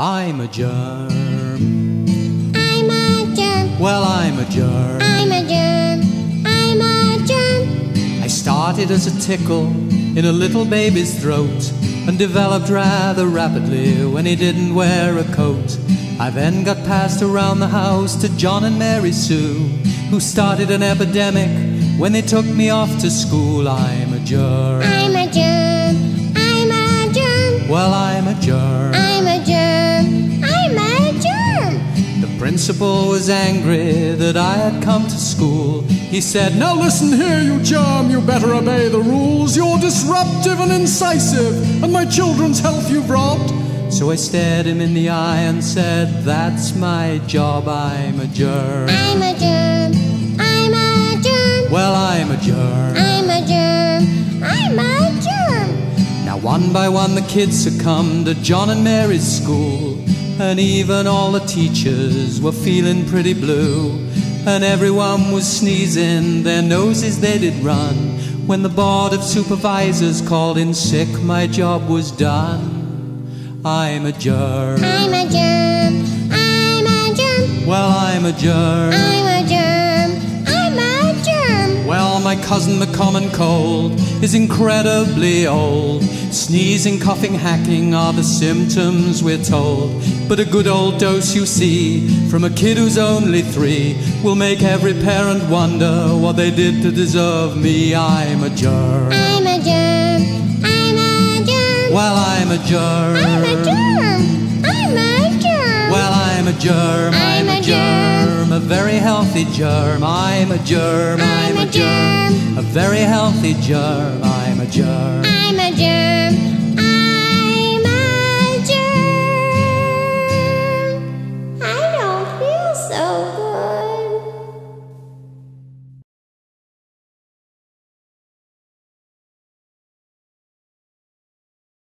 I'm a germ. I'm a germ. Well, I'm a germ. I'm a germ. I'm a germ. I started as a tickle in a little baby's throat and developed rather rapidly when he didn't wear a coat. I then got passed around the house to John and Mary Sue, who started an epidemic when they took me off to school. I'm a germ. I'm a germ. I'm a germ. Well, I'm a germ. I'm a germ. The principal was angry that I had come to school. He said, "Now listen here, you germ, you better obey the rules. You're disruptive and incisive, and my children's health you've robbed." So I stared him in the eye and said, "That's my job, I'm a germ. I'm a germ. I'm a germ. Well, I'm a germ. I'm a germ. I'm a germ." Now one by one the kids succumbed to John and Mary's school, and even all the teachers were feeling pretty blue, and everyone was sneezing, their noses they did run, when the board of supervisors called in sick. My job was done. I'm a germ. I'm a germ. I'm a germ. Well, I'm a germ. I'm a germ. I'm a germ. Well, my cousin the common cold is incredibly old. Sneezing, coughing, hacking are the symptoms, we're told. But a good old dose, you see, from a kid who's only 3, will make every parent wonder what they did to deserve me. I'm a germ. I'm a germ. I'm a germ. Well, I'm a germ. I'm a germ. I'm a germ. Well, I'm a germ. I'm a germ. A very healthy germ. I'm a germ. I'm a germ. A very healthy germ. I'm a germ. I'm a germ.